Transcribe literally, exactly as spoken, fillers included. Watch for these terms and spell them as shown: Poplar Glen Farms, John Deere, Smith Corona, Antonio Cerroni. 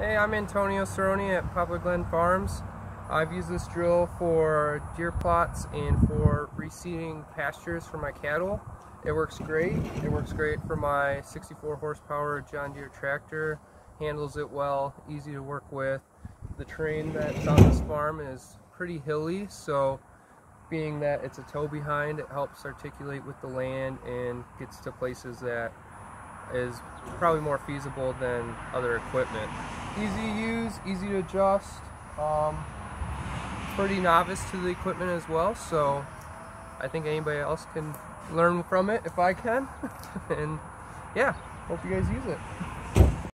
Hey, I'm Antonio Cerroni at Poplar Glen Farms. I've used this drill for deer plots and for reseeding pastures for my cattle. It works great. It works great for my sixty-four horsepower John Deere tractor. Handles it well, easy to work with. The terrain that's on this farm is pretty hilly, so being that it's a toe behind, it helps articulate with the land and gets to places that is probably more feasible than other equipment. Easy to use, easy to adjust, um, pretty novice to the equipment as well, so I think anybody else can learn from it if I can. And yeah, hope you guys use it.